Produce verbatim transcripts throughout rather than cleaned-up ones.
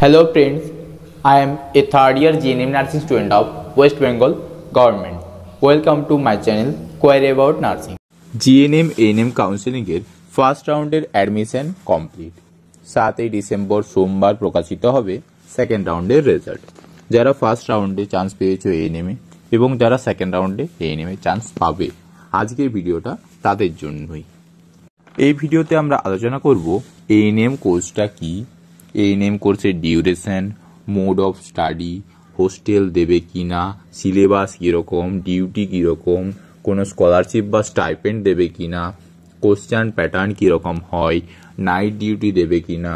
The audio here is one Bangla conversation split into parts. Hello friends, I am a third year G N M nursing student of waste Bengal government. Welcome to my channel query about nursing. G N M A N M কাউন্সেলিংয়ের ফার্স্ট রাউন্ডের অ্যাডমিশন কমপ্লিট। সাতই ডিসেম্বর সোমবার প্রকাশিত হবে সেকেন্ড রাউন্ডের রেজাল্ট। যারা ফার্স্ট রাউন্ডে চান্স পেয়েছো এএনএম এ এবং যারা সেকেন্ড রাউন্ডে এএনএম এ চান্স পাবে, আজকের ভিডিওটা তাদের জন্যই। এই ভিডিওতে আমরা আলোচনা করব এএনএম কোর্সটা কি, ए एन एम कोर्सের duration, mode of study, hostel দেবে কিনা, সিলেবাস কি রকম, ডিউটি কি রকম, কোন স্কলারশিপ বা স্টাইপেন্ড দেবে কিনা, কোশ্চেন প্যাটার্ন কি রকম হয়, নাইট ডিউটি দেবে কিনা,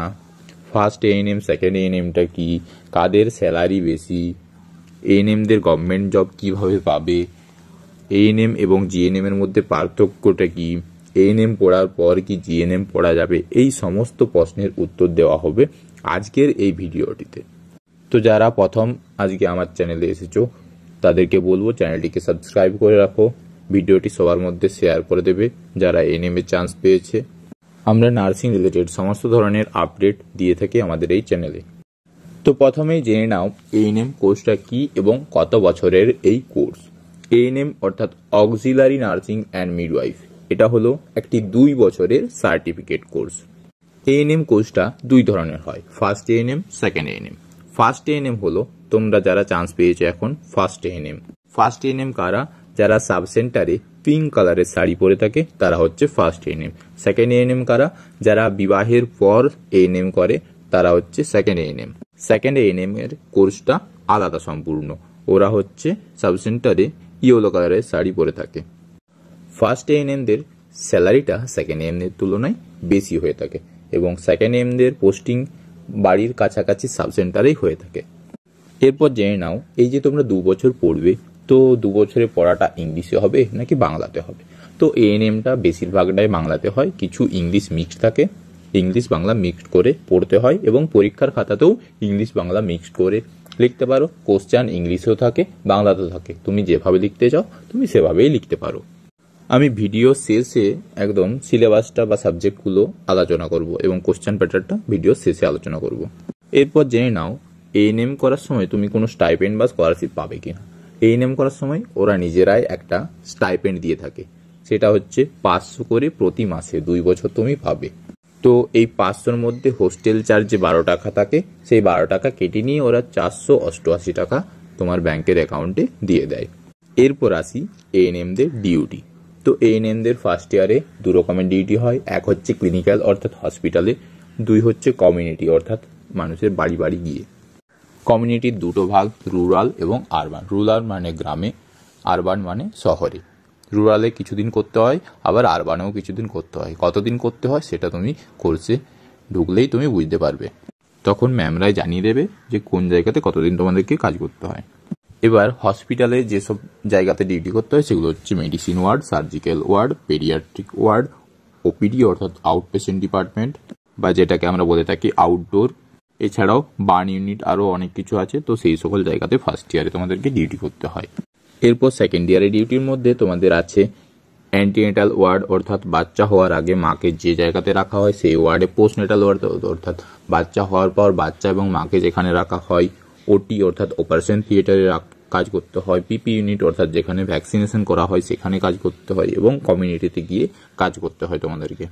ফার্স্ট এএনএম সেকেন্ড এএনএমটা কি, কাদের স্যালারি বেশি, এএনএম দের গভর্নমেন্ট জব কিভাবে পাবে, এএনএম এবং জিএনএম এর মধ্যে পার্থক্যটা কি, এএনএম পড়ার পর কি জিএনএম পড়া যাবে, এই সমস্ত প্রশ্নের উত্তর দেওয়া হবে আজকের এই ভিডিওটিতে। তো যারা প্রথম আজকে আমার চ্যানেলে এসেছো তাদেরকে বলবো চ্যানেলটিকে সাবস্ক্রাইব করে রাখো, ভিডিওটি সবার মধ্যে শেয়ার করে দেবে যারা এএনএম এ চান্স পেয়েছে। আমরা নার্সিং রিলেটেড সমস্ত ধরনের আপডেট দিয়ে থাকি আমাদের এই চ্যানেলে। তো প্রথমেই জেনে নাও এএনএম কোর্সটা কি এবং কত বছরের এই কোর্স। এএনএম অর্থাৎ অক্সিলারি নার্সিং অ্যান্ড মিডওয়াইফ, এটা হলো একটি দুই বছরের সার্টিফিকেট কোর্স। এএনএম কোর্সটা দুই ধরনের হয়, first ANM second ANM. First ANM হলো তোমরা যারা চান্স পেয়েছো এখন ফার্স্ট এএনএম। ফার্স্ট এএনএম কারা, যারা সাব সেন্টারে পিঙ্ক কালারের শাড়ি পরে থাকে তারা হচ্ছে ফার্স্ট এএনএম। সেকেন্ড এএনএম কারা, যারা বিবাহের পর এএনএম করে তারা হচ্ছে সেকেন্ড এএনএম। সেকেন্ড এএনএম এর কোর্সটা আলাদা সম্পূর্ণ, ওরা হচ্ছে সাব সেন্টারে ইয়েলো কালারের শাড়ি পরে থাকে। ফার্স্ট এএনএমদের স্যালারিটা সেকেন্ড এএনএমদের তুলনায় বেশি হয়ে থাকে এবং সেকেন্ড এএনএমদের পোস্টিং বাড়ির কাছাকাছি সাব সেন্টারেই হয়ে থাকে। এরপর জেনে নাও এই যে তোমরা দু বছর পড়বে, তো দু বছরে পড়াটা ইংলিশে হবে নাকি বাংলাতে হবে। তো এএনএমটা বেশিরভাগটাই বাংলাতে হয়, কিছু ইংলিশ মিক্সড থাকে, ইংলিশ বাংলা মিক্সড করে পড়তে হয় এবং পরীক্ষার খাতাতেও ইংলিশ বাংলা মিক্সড করে লিখতে পারো। কোশ্চেন ইংলিশেও থাকে বাংলাতেও থাকে, তুমি যেভাবে লিখতে চাও তুমি সেভাবেই লিখতে পারো। আমি ভিডিও শেষে একদম সিলেবাসটা বা সাবজেক্টগুলো আলোচনা করব এবং কোশ্চেন প্যাটার্নটা ভিডিও শেষে আলোচনা করব। এরপর জেনে নাও এএনএম করার সময় তুমি কোনো স্টাইপেন্ড বা স্কলারশিপ পাবে কিনা। এএনএম করার সময় ওরা নিজেরাই একটা স্টাইপেন্ড দিয়ে থাকে, সেটা হচ্ছে পাঁচশো করে প্রতি মাসে দুই বছর তুমি পাবে। তো এই পাঁচশোর মধ্যে হোস্টেল চার্জে বারো টাকা থাকে, সেই বারো টাকা কেটে নিয়ে ওরা চারশো অষ্টআশি টাকা তোমার ব্যাংকের অ্যাকাউন্টে দিয়ে দেয়। এরপর আসি এএনএমদের ডিউটি। তো এএনএমদের ফার্স্ট ইয়ারে দু রকমের ডিউটি হয়, এক হচ্ছে ক্লিনিক্যাল অর্থাৎ হসপিটালে, দুই হচ্ছে কমিউনিটি অর্থাৎ মানুষের বাড়ি বাড়ি গিয়ে। কমিউনিটির দুটো ভাগ, রুরাল এবং আরবান। রুরাল মানে গ্রামে, আরবান মানে শহরে। রুরালে কিছুদিন করতে হয়, আবার আরবানেও কিছুদিন করতে হয়। কতদিন করতে হয় সেটা তুমি কোর্সে ঢুকলেই তুমি বুঝতে পারবে, তখন ম্যামরাই জানিয়ে দেবে যে কোন জায়গাতে কতদিন তোমাদেরকে কাজ করতে হয়। এবার হসপিটালে যেসব জায়গাতে ডিউটি করতে হয় সেগুলো হচ্ছে medicine ward, surgical ward, paediatric ward, OPD অর্থাৎ আউট পেশেন্ট ডিপার্টমেন্ট বা যেটাকে আমরা বলে থাকি আউটডোর। এছাড়াও বার্ন ইউনিট, আরও অনেক কিছু আছে। তো সেই সকল জায়গাতে ফার্স্ট ইয়ারে তোমাদেরকে ডিউটি করতে হয়। এরপর সেকেন্ড ইয়ারে ডিউটির মধ্যে তোমাদের আছে অ্যান্টিনেটাল ওয়ার্ড অর্থাৎ বাচ্চা হওয়ার আগে মাকে যে জায়গাতে রাখা হয় সেই ওয়ার্ডে, পোস্টনেটাল ওয়ার্ড অর্থাৎ বাচ্চা হওয়ার পর বাচ্চা এবং মাকে যেখানে রাখা হয়, ওটি অর্থাৎ অপারেশন থিয়েটারে কাজ করতে হয়, পিপি ইউনিট অর্থাৎ যেখানে ভ্যাকসিনেশন করা হয় সেখানে কাজ করতে হয় এবং কমিউনিটিতে গিয়ে কাজ করতে হয় তোমাদেরকে।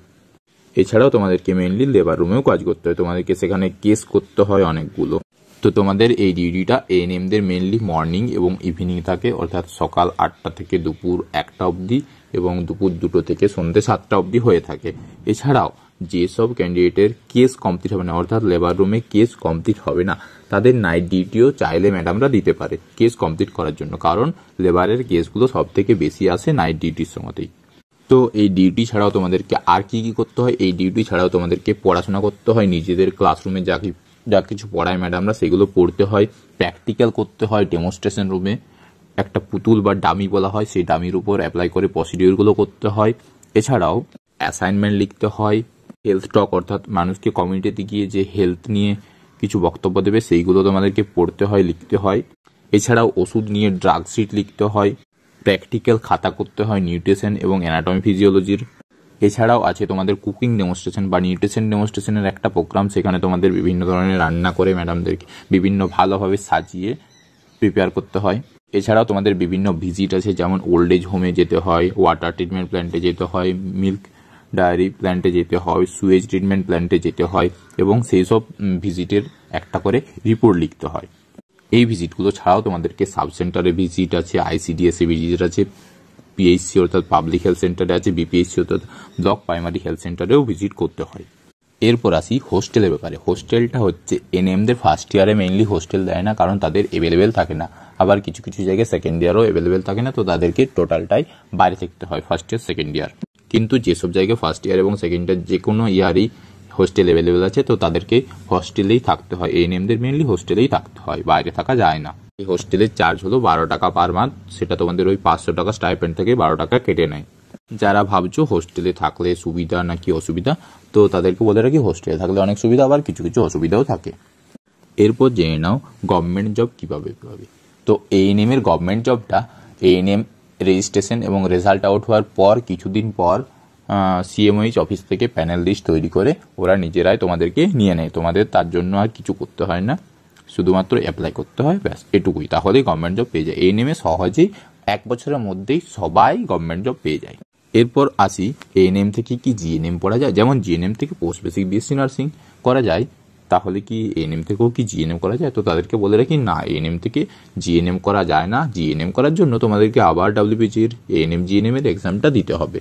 এছাড়াও তোমাদেরকে মেইনলি লেবার রুমেও কাজ করতে হয়, তোমাদেরকে সেখানে কেস করতে হয় অনেকগুলো। তো তোমাদের এই ডিউটিটা এএনএমদের মেইনলি মর্নিং এবং ইভিনিং থাকে, অর্থাৎ সকাল আটটা থেকে দুপুর একটা অবধি এবং দুপুর দুটো থেকে সন্ধ্যে সাতটা অবধি হয়ে থাকে। এছাড়াও যেসব ক্যান্ডিডেটের কেস কমপ্লিট হবে না অর্থাৎ লেবার রুমে কেস কমপ্লিট হবে না তাদের নাইট ডিউটিও চাইলে ম্যাডামরা দিতে পারে কেস কমপ্লিট করার জন্য, কারণ লেবারের কেসগুলো সব থেকে বেশি আসে নাইট ডিউটির সময়তেই। তো এই ডিউটি ছাড়াও তোমাদেরকে আর কি কি করতে হয়, এই ডিউটি ছাড়াও তোমাদেরকে পড়াশোনা করতে হয়, নিজেদের ক্লাসরুমে যা যা কিছু পড়ায় ম্যাডামরা সেগুলো পড়তে হয়, প্র্যাকটিক্যাল করতে হয় ডেমনস্ট্রেশন রুমে, একটা পুতুল বা ডামি বলা হয় সেই ডামির উপর অ্যাপ্লাই করে প্রসিডিউরগুলো করতে হয়। এছাড়াও অ্যাসাইনমেন্ট লিখতে হয়, হেলথ টক অর্থাৎ মানুষকে কমিউনিটিতে গিয়ে যে হেলথ নিয়ে কিছু বক্তব্য দেবে সেইগুলো তোমাদেরকে পড়তে হয়, লিখতে হয়। এছাড়াও ওষুধ নিয়ে ড্রাগ শিট লিখতে হয়, প্র্যাকটিক্যাল খাতা করতে হয় নিউট্রিশন এবং অ্যানাটমি ফিজিওলজির। এছাড়াও আছে তোমাদের কুকিং ডেমনস্ট্রেশন বা নিউট্রিশন ডেমনস্ট্রেশনের একটা প্রোগ্রাম, সেখানে তোমাদের বিভিন্ন ধরনের রান্না করে ম্যাডামদেরকে বিভিন্ন ভালোভাবে সাজিয়ে প্রিপেয়ার করতে হয়। এছাড়াও তোমাদের বিভিন্ন ভিজিট আছে, যেমন ওল্ড এজ হোমে যেতে হয়, ওয়াটার ট্রিটমেন্ট প্ল্যান্টে যেতে হয়, মিল্ক ডায়েরি প্ল্যান্টে যেতে হয়, সুয়েজ ট্রিটমেন্ট প্ল্যান্টে যেতে হয় এবং সেই সব ভিজিটের একটা করে রিপোর্ট লিখতে হয়। এই ভিজিটগুলো ছাড়াও তোমাদেরকে সাব সেন্টারে ভিজিট আছে, আইসিডিএসে ভিজিট আছে, পিএইচসি অর্থাৎ পাবলিক হেলথ সেন্টারে আছে, বিপিএইচসি অর্থাৎ ব্লক প্রাইমারি হেলথ সেন্টারেও ভিজিট করতে হয়। এরপর আসি হোস্টেলের ব্যাপারে। হোস্টেলটা হচ্ছে এনএমদের ফার্স্ট ইয়ারে মেইনলি হোস্টেল দেয় না, কারণ তাদের অ্যাভেলেবেল থাকে না। আবার কিছু কিছু জায়গায় সেকেন্ড ইয়ারও অ্যাভেলেবেল থাকে না, তো তাদেরকে টোটালটাই বাইরে থাকতে হয় ফার্স্ট ইয়ার সেকেন্ড ইয়ার। কিন্তু যেসব জায়গায় ফার্স্ট ইয়ার এবং সেকেন্ড ইয়ার যে কোনো ইয়ারই হোস্টেল অ্যাভেলেবেল আছে, তো তাদেরকে হোস্টেলেই থাকতে হয়। এএনএমদের মেনলি হোস্টেলেই থাকতে হয়, বাইরে থাকা যায় না। এই হোস্টেলের চার্জ হলো বারো টাকা পার মান্থ, সেটা তোমাদের ওই পাঁচশো টাকা স্টাইপেন্ড থেকে বারো টাকা কেটে নেয়। যারা ভাবছো হোস্টেলে থাকলে সুবিধা নাকি অসুবিধা, তো তাদেরকে বলে রাখি হোস্টেলে থাকলে অনেক সুবিধা, আবার কিছু কিছু অসুবিধাও থাকে। এরপর জেনে নাও গভর্নমেন্ট জব কীভাবে পাবে। তো এএনএম এর গভর্নমেন্ট জবটা এএনএম রেজিস্ট্রেশন এবং রেজাল্ট আউট হওয়ার পর কিছুদিন পর সিএমওইচ অফিস থেকে প্যানেল লিস্ট তৈরি করে ওরা নিজেরাই তোমাদেরকে নিয়ে নেয়। তোমাদের তার জন্য আর কিছু করতে হয় না, শুধুমাত্র অ্যাপ্লাই করতে হয়, ব্যাস এটুকুই। তাহলেই গভর্নমেন্ট জব পেয়ে যায়। এই নেমে সহজেই এক বছরের মধ্যেই সবাই গভর্নমেন্ট জব পেয়ে যায়। এরপর আসি এএনএম থেকে কি জিএনএম পড়া যায়। যেমন জিএনএম থেকে পোস্ট বেসিক বিএসসি নার্সিং করা যায়, তাহলে কি এএনএম থেকেও কি জিএনএম করা যায়? তো তাদেরকে বলে রাখি না, এএনএম থেকে জিএনএম করা যায় না। জিএনএম করার জন্য তোমাদেরকে আবার ডাব্লিউপিজির এএনএম জিএনএম এর এক্সামটা দিতে হবে।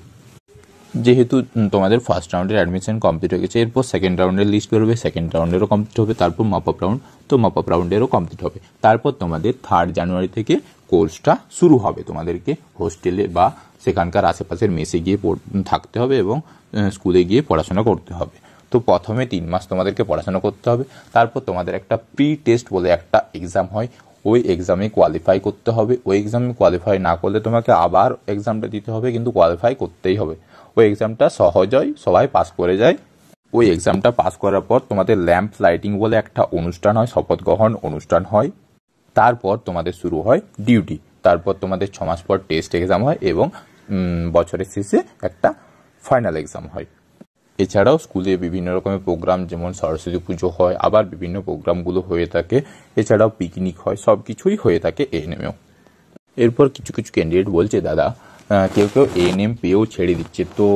যেহেতু তোমাদের ফার্স্ট রাউন্ডের অ্যাডমিশন কমপ্লিট হয়ে গেছে, এরপর সেকেন্ড রাউন্ডের লিস্ট বেরোবে, সেকেন্ড রাউন্ডেরও কমপ্লিট হবে, তারপর মপ আপ রাউন্ড, তো মপ আপ রাউন্ডেরও কমপ্লিট হবে। তারপর তোমাদের থার্ড জানুয়ারি থেকে কোর্সটা শুরু হবে। তোমাদেরকে হোস্টেলে বা সেখানকার আশেপাশের মেসে গিয়ে থাকতে হবে এবং স্কুলে গিয়ে পড়াশোনা করতে হবে। তো প্রথমে তিন মাস তোমাদেরকে পড়াশোনা করতে হবে, তারপর তোমাদের একটা প্রি টেস্ট বলে একটা এক্সাম হয়, ওই এক্সামে কোয়ালিফাই করতে হবে। ওই এক্সামে কোয়ালিফাই না করলে তোমাকে আবার এক্সামটা দিতে হবে, কিন্তু কোয়ালিফাই করতেই হবে। ওই এক্সামটা সহজ হয়, সবাই পাস করে যায়। ওই এক্সামটা পাস করার পর তোমাদের ল্যাম্প লাইটিং বলে একটা অনুষ্ঠান হয়, শপথ গ্রহণ অনুষ্ঠান হয়। তারপর তোমাদের শুরু হয় ডিউটি, তারপর তোমাদের ছ মাস পর টেস্ট এক্সাম হয় এবং বছরের শেষে একটা ফাইনাল এক্সাম হয়। এছাড়াও স্কুলে বিভিন্ন রকমের প্রোগ্রাম, যেমন সরস্বতী পুজো হয়, আবার বিভিন্ন প্রোগ্রামগুলো হয়ে থাকে, এছাড়াও পিকনিক হয়, সব কিছুই হয়ে থাকে এএনএমেও। এরপর কিছু কিছু ক্যান্ডিডেট বলছে, দাদা কেউ কেউ এএনএম পেয়েও ছেড়ে দিচ্ছে, তো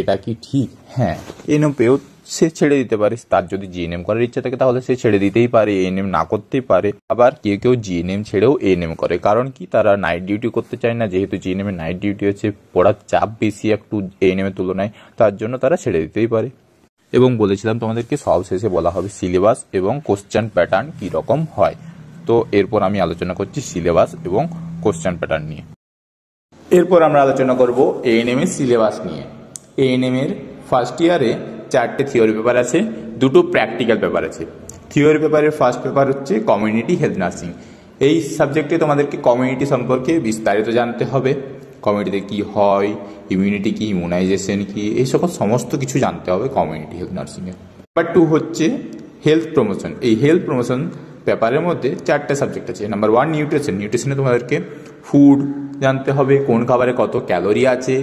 এটা কি ঠিক? হ্যাঁ, এএনএম পেয়েও সে ছেড়ে দিতে পারে। তার যদি জিএনএম করার ইচ্ছা থাকে তাহলে সে ছেড়ে দিতেই পারে, এএনএম না করতেই পারে। আবার কেউ কেউ জিএনএম ছেড়েও এএনএম করে, কারণ কি তারা নাইট ডিউটি করতে চায় না। যেহেতু জিএনএম এ নাইট ডিউটি হচ্ছে, পড়ার চাপ বেশি একটু এএনএম এর তুলনায়, তার জন্য তারা ছেড়ে দিতেই পারে। এবং বলেছিলাম তোমাদেরকে সব শেষে বলা হবে সিলেবাস এবং কোশ্চেন প্যাটার্ন কীরকম হয়। তো এরপর আমি আলোচনা করছি সিলেবাস এবং কোশ্চেন প্যাটার্ন নিয়ে। এরপর আমরা আলোচনা করব এএনএম এর সিলেবাস নিয়ে। এএনএম এর ফার্স্ট ইয়ারে চারটে থিওরি পেপার আছে, দুটো প্র্যাকটিক্যাল পেপার আছে। থিওরি পেপারের ফার্স্ট পেপার হচ্ছে কমিউনিটি হেলথ নার্সিং। এই সাবজেক্টে তোমাদেরকে কমিউনিটি সম্পর্কে বিস্তারিত জানতে হবে। কমিউনিটিতে কী হয়, ইমিউনিটি কী, ইমিউনাইজেশন কী, এই সকল সমস্ত কিছু জানতে হবে কমিউনিটি হেলথ নার্সিংয়ে। পেপার টু হচ্ছে হেলথ প্রমোশন। এই হেলথ প্রমোশন পেপারের মধ্যে চারটে সাবজেক্ট আছে। Number one nutrition. নিউট্রিশনে তোমাদেরকে ফুড জানতে হবে, কোন খাবারে কত ক্যালোরি আছে,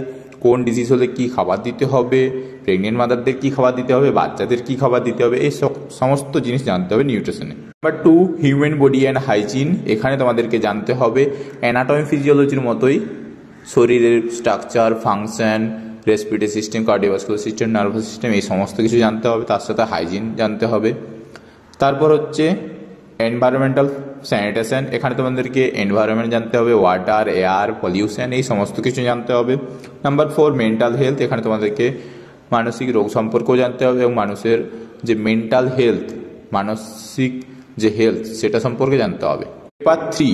কোন ডিজিজ হলে কী খাবার দিতে হবে, প্রেগনেন্ট মাদারদের কী খাবার দিতে হবে, বাচ্চাদের কী খাবার দিতে হবে, এই সমস্ত জিনিস জানতে হবে নিউট্রিশনে। Number two human body and hygiene. এখানে তোমাদেরকে জানতে হবে অ্যানাটমি ফিজিওলজির মতোই শরীরের structure, function, respiratory system, cardiovascular system, nervous system, এই সমস্ত কিছু জানতে হবে। তার সাথে হাইজিন জানতে হবে। তারপর হচ্ছে এনভায়রনমেন্টাল স্যানিটেশন। এখানে তোমাদেরকে এনভায়রনমেন্ট জানতে হবে, ওয়াটার, এয়ার পলিউশন, এই সমস্ত কিছু জানতে হবে। Number four mental health. এখানে তোমাদেরকে মানসিক রোগ সম্পর্কেও জানতে হবে এবং মানুষের যে মেন্টাল হেলথ, মানসিক যে হেলথ, সেটা সম্পর্কে জানতে হবে। Paper three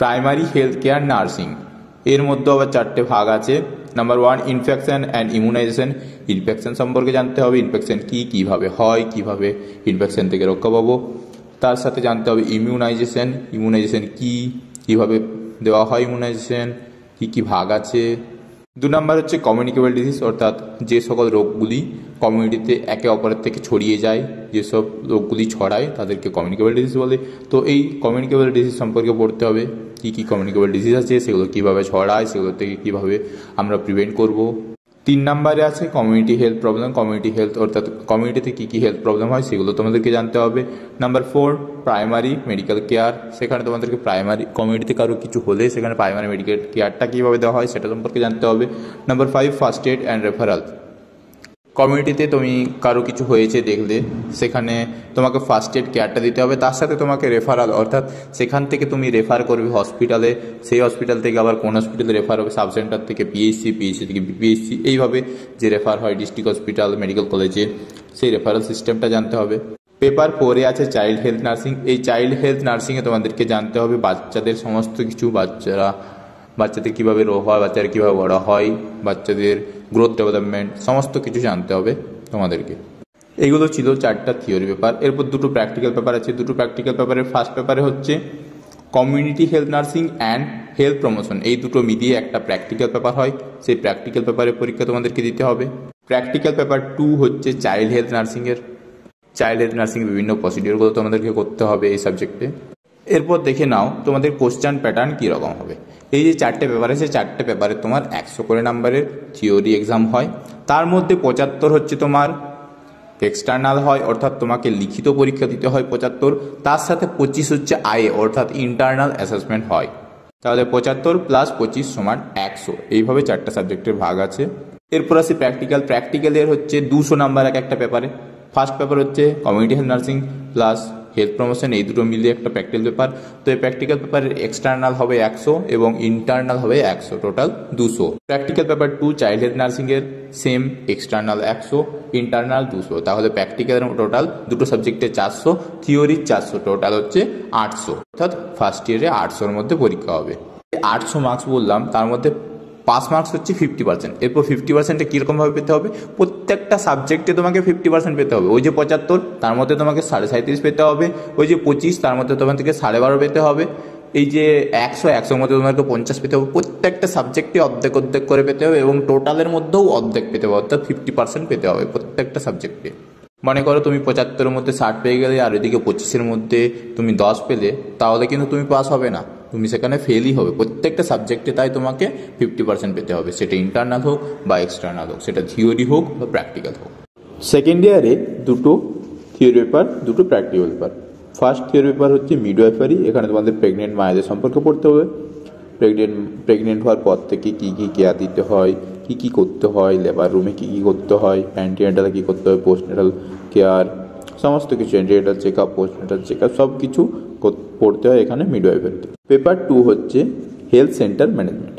primary health care nursing. এর মধ্যে আবার চারটে ভাগ আছে। Number one infection and immunisation. Infection সম্পর্কে জানতে হবে, ইনফেকশন কী, কীভাবে হয়, কীভাবে ইনফেকশন থেকে রক্ষা পাবো। তার সাথে জানতে হবে ইমিউনাইজেশন, ইমিউনাইজেশন কী, কীভাবে দেওয়া হয়, ইমিউনাইজেশন কী কী ভাগ আছে। দু নম্বর হচ্ছে কমিউনিকেবল ডিজিজ, অর্থাৎ যে সকল রোগগুলি কমিউনিটিতে একে অপরের থেকে ছড়িয়ে যায়, যেসব রোগগুলি ছড়ায় তাদেরকে কমিউনিকেবল ডিজিজ বলে। তো এই কমিউনিকেবল ডিজিজ সম্পর্কে পড়তে হবে, কী কী কমিউনিকেবল ডিজিজ আছে, সেগুলো কীভাবে ছড়ায়, সেগুলো থেকে কীভাবে আমরা প্রিভেন্ট করব। तीन নম্বরে আছে community health problem. Community health অর্থাৎ কমিউনিটিতে কী কী হেলথ প্রবলেম হয় সেগুলো তোমাদেরকে জানতে হবে। Number four primary medical care, সেখানে তোমাদেরকে প্রাইমারি কমিউনিটিতে কারো কিছু হলে সেখানে প্রাইমারি মেডিকেল কেয়ারটা কীভাবে দেওয়া হয় সেটা সম্পর্কে জানতে হবে। Number five first aid and referral, কমিউনিটিতে তুমি কারো কিছু হয়েছে দেখলে সেখানে তোমাকে ফার্স্ট এড কেয়ারটা দিতে হবে, তার সাথে তোমাকে রেফারাল অর্থাৎ সেখান থেকে তুমি রেফার করবে হসপিটালে, সেই হসপিটাল থেকে আবার কোন হসপিটালে রেফার হবে সাব সেন্টার থেকে পিএইচসি, পিএইচসি থেকে বিপিএইচসি, এইভাবে যে রেফার হয় ডিস্ট্রিক্ট হসপিটাল মেডিকেল কলেজে সেই রেফারাল সিস্টেমটা জানতে হবে। পেপার ফোরে আছে চাইল্ড হেলথ নার্সিং, এই চাইল্ড হেলথ নার্সিংয়ে তোমাদেরকে জানতে হবে বাচ্চাদের সমস্ত কিছু, বাচ্চারা বাচ্চাদের কীভাবে রোগ হয়, বাচ্চারা কীভাবে বড় হয়, বাচ্চাদের গ্রোথ ডেভেলপমেন্ট সমস্ত কিছু জানতে হবে তোমাদেরকে। এইগুলো ছিল চারটা থিওরি পেপার। এরপর দুটো প্র্যাকটিক্যাল পেপার আছে। দুটো প্র্যাকটিক্যাল পেপারের ফার্স্ট পেপারে হচ্ছে community health nursing and health promotion, এই দুটো মিলিয়ে একটা প্র্যাকটিক্যাল পেপার হয়, সেই প্র্যাকটিক্যাল পেপারের পরীক্ষা তোমাদেরকে দিতে হবে। প্র্যাকটিক্যাল পেপার টু হচ্ছে চাইল্ড হেলথ নার্সিংয়ের, চাইল্ড হেলথ নার্সিংয়ের বিভিন্ন প্রসিডিওরগুলো তোমাদেরকে করতে হবে এই সাবজেক্টে। এরপর দেখে নাও তোমাদের কোশ্চেন প্যাটার্ন কীরকম হবে। এই যে চারটে পেপার আছে, চারটে পেপারে তোমার একশো করে নাম্বারের থিওরি এক্সাম হয়, তার মধ্যে পঁচাত্তর হচ্ছে তোমার এক্সটার্নাল হয় অর্থাৎ তোমাকে লিখিত পরীক্ষা দিতে হয় পঁচাত্তর, তার সাথে পঁচিশ হচ্ছে আইএ অর্থাৎ ইন্টারনাল অ্যাসেসমেন্ট হয়। তাহলে পঁচাত্তর প্লাস পঁচিশ সমান একশো, এইভাবে চারটা সাবজেক্টের ভাগ আছে। এরপর আসি প্র্যাকটিক্যাল, প্র্যাকটিক্যালের হচ্ছে দুশো নাম্বার এক একটা পেপারে। ফার্স্ট পেপার হচ্ছে community health nursing plus health promotion, এই দুটো মিলিয়ে একটা প্র্যাকটিক্যাল পেপার। তো এই প্র্যাকটিক্যাল পেপারের এক্সটার্নাল হবে একশো এবং ইন্টারনাল হবে একশো, টোটাল দুশো। Practical paper two child health নার্সিংয়ের সেম, এক্সটার্নাল একশো ইন্টারনাল দুশো, তাহলে প্র্যাকটিক্যালের টোটাল দুটো সাবজেক্টে চারশো, থিওরির চারশো, টোটাল হচ্ছে আটশো, অর্থাৎ ফার্স্ট ইয়ারে আটশোর মধ্যে পরীক্ষা হবে। আটশো মার্কস বললাম, তার মধ্যে পাস মার্কস হচ্ছে ফিফটি পার্সেন্ট। এরপর ফিফটি পার্সেন্টটা কীরকমভাবে পেতে হবে, প্রত্যেকটা সাবজেক্টে তোমাকে ফিফটি পার্সেন্ট পেতে হবে। ওই যে পঁচাত্তর তার মধ্যে তোমাকে সাড়ে সাঁত্রিশ পেতে হবে, ওই যে পঁচিশ তার মধ্যে তোমাকে সাড়ে বারো পেতে হবে, এই যে একশো একশোর মধ্যে তোমাকে পঞ্চাশ পেতে হবে। প্রত্যেকটা সাবজেক্টে অর্ধেক অর্ধেক করে পেতে হবে এবং টোটালের মধ্যেও অর্ধেক পেতে হবে অর্থাৎ ফিফটি পার্সেন্ট পেতে হবে প্রত্যেকটা সাবজেক্টে। মনে করো তুমি পঁচাত্তরের মধ্যে ষাট পেয়ে গেলে আর এদিকে পঁচিশের মধ্যে তুমি দশ পেলে, তাহলে কিন্তু তুমি পাস হবে না, তুমি সেখানে ফেলই হবে প্রত্যেকটা সাবজেক্টে। তাই তোমাকে ফিফটি পার্সেন্ট পেতে হবে, সেটা ইন্টারনাল হোক বা এক্সটার্নাল হোক, সেটা থিওরি হোক বা প্র্যাকটিক্যাল হোক। সেকেন্ড ইয়ারে দুটো থিওরি পেপার, দুটো practical paper. First theory paper হচ্ছে মিডওয়াইফারি, এখানে তোমাদের প্রেগনেন্ট মায়েদের সম্পর্কে পড়তে হবে, প্রেগনেন্ট প্রেগনেন্ট হওয়ার পর থেকে কী কী কেয়ার দিতে হয়, কী কী করতে হয়, লেবার রুমে কী কী করতে হয়, অ্যান্টিনেটালে কী করতে হয়, পোস্টনেটাল কেয়ার সমস্ত কিছু, antenatal check up postnatal check up সব কিছু পড়তে হয় এখানে মিডওয়াইফারিতে। পেপার টু হচ্ছে হেলথ সেন্টার ম্যানেজমেন্ট,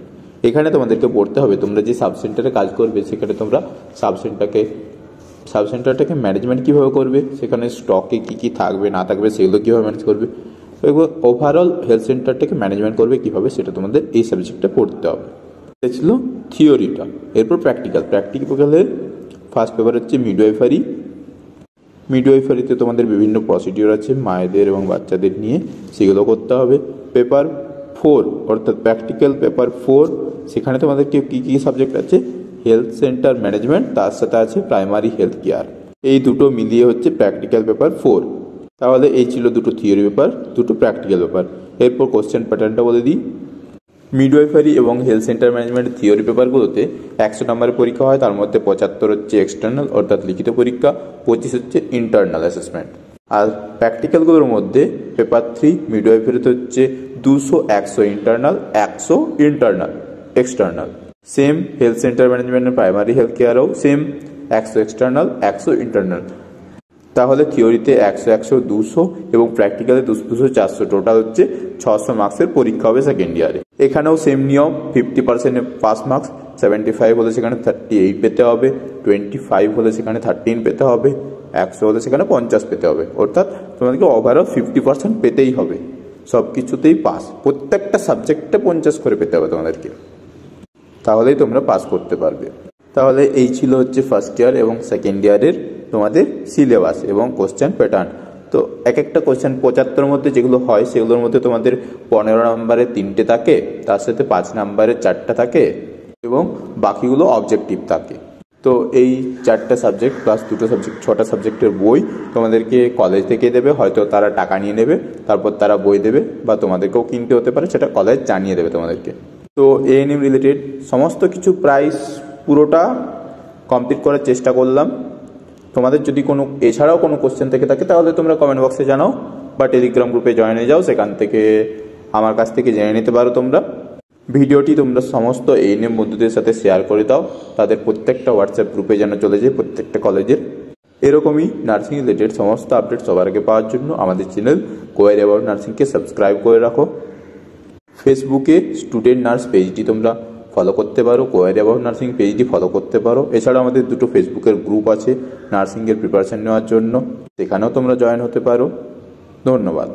এখানে তোমাদেরকে পড়তে হবে তোমরা যে সাব সেন্টারে কাজ করবে সেখানে তোমরা সাব সেন্টারকে সাব সেন্টারটাকে ম্যানেজমেন্ট কীভাবে করবে, সেখানে স্টকে কী কী থাকবে না থাকবে সেগুলো কীভাবে ম্যানেজ করবে, এবং ওভারঅল হেলথ সেন্টারটাকে ম্যানেজমেন্ট করবে কীভাবে সেটা তোমাদের এই সাবজেক্টটা পড়তে হবে। এটা ছিল থিওরিটা। এরপর প্র্যাকটিক্যাল, প্র্যাকটিক্যালের ফার্স্ট পেপার হচ্ছে মিডওয়াইফারি। মিডওয়াইফারিতে তোমাদের বিভিন্ন প্রসিডিওর আছে মায়েদের এবং বাচ্চাদের নিয়ে, সেগুলো করতে হবে। পেপার ফোর অর্থাৎ প্র্যাকটিক্যাল পেপার ফোর, সেখানে তোমাদের কি কী সাবজেক্ট আছে, হেলথ সেন্টার ম্যানেজমেন্ট, তার সাথে আছে প্রাইমারি হেলথ কেয়ার, এই দুটো মিলিয়ে হচ্ছে প্র্যাকটিক্যাল পেপার ফোর। তাহলে এই ছিল দুটো থিওরি পেপার, দুটো প্র্যাকটিক্যাল পেপার। এরপর কোশ্চেন প্যাটার্নটা বলে দিই। মিডওয়াইফারি এবং হেলথ সেন্টার ম্যানেজমেন্টের থিওরি পেপারগুলোতে একশো নম্বরের পরীক্ষা হয়, তার মধ্যে পঁচাত্তর হচ্ছে এক্সটার্নাল অর্থাৎ লিখিত পরীক্ষা, পঁচিশ হচ্ছে ইন্টারনাল অ্যাসেসমেন্ট। আর প্র্যাকটিক্যালগুলোর মধ্যে পেপার থ্রি মিডওয়াইফারিতে হচ্ছে দুশো একশো ইন্টারনাল, একশো internal external, same health centre ম্যানেজমেন্টের প্রাইমারি হেলথ কেয়ারও সেম একশো এক্সটার্নাল একশো ইন্টারনাল। তাহলে থিওরিতে একশো একশো দুশো এবং প্র্যাকটিক্যালে দুশো দুশো চারশো, টোটাল হচ্ছে ছশো মার্কসের পরীক্ষা হবে সেকেন্ড ইয়ারে। এখানেও সেম নিয়ম, ফিফটি পার্সেন্টে পাস মার্কস, সেভেন্টি ফাইভ হলে সেখানে থার্টি এইট পেতে হবে, টোয়েন্টি ফাইভ হলে সেখানে থার্টিন পেতে হবে, একশো হলে সেখানে পঞ্চাশ পেতে হবে, অর্থাৎ তোমাদেরকে ওভারঅল ফিফটি পার্সেন্ট পেতেই হবে, সব কিছুতেই পাস, প্রত্যেকটা সাবজেক্টে পঞ্চাশ করে পেতে হবে তোমাদেরকে, তাহলেই তোমরা পাস করতে পারবে। তাহলে এই ছিল হচ্ছে ফার্স্ট ইয়ার এবং সেকেন্ড ইয়ারের তোমাদের সিলেবাস এবং কোশ্চেন প্যাটার্ন। তো এক একটা কোশ্চেন পঁচাত্তর মধ্যে যেগুলো হয় সেগুলোর মধ্যে তোমাদের পনেরো নম্বরে তিনটে থাকে, তার সাথে পাঁচ নম্বরে চারটা থাকে এবং বাকিগুলো অবজেক্টিভ থাকে। তো এই চারটা সাবজেক্ট প্লাস দুটো সাবজেক্ট, ছটা সাবজেক্টের বই তোমাদেরকে কলেজ থেকে দেবে, হয়তো তারা টাকা নিয়ে নেবে, তারপর তারা বই দেবে বা তোমাদেরকেও কিনতে হতে পারে, সেটা কলেজ জানিয়ে দেবে তোমাদেরকে। তো এএনএম রিলেটেড সমস্ত কিছু প্রাইস পুরোটা কমপ্লিট করার চেষ্টা করলাম। তোমাদের যদি কোনো এছাড়াও কোনো কোশ্চেন থেকে থাকে তাহলে তোমরা কমেন্ট বক্সে জানাও বা টেলিগ্রাম গ্রুপে জয়েন হয়ে যাও, সেখান থেকে আমার কাছ থেকে জেনে নিতে পারো। তোমরা ভিডিওটি তোমরা সমস্ত এএনএম বন্ধুদের সাথে শেয়ার করে দাও, তাদের প্রত্যেকটা হোয়াটসঅ্যাপ গ্রুপে যেন চলে যায় প্রত্যেকটা কলেজের। এরকমই নার্সিং রিলেটেড সমস্ত আপডেট সবার আগে পাওয়ার জন্য আমাদের চ্যানেল কোয়ারি অ্যাবাউট নার্সিংকে সাবস্ক্রাইব করে রাখো। ফেসবুকে স্টুডেন্ট নার্স পেজটি তোমরা ফলো করতে পারো, কোয়ারি অ্যাবাউট নার্সিং পেজটি ফলো করতে পারো। এছাড়াও আমাদের দুটো ফেসবুকের গ্রুপ আছে নার্সিংয়ের প্রিপারেশান নেওয়ার জন্য, সেখানেও তোমরা জয়েন হতে পারো। ধন্যবাদ।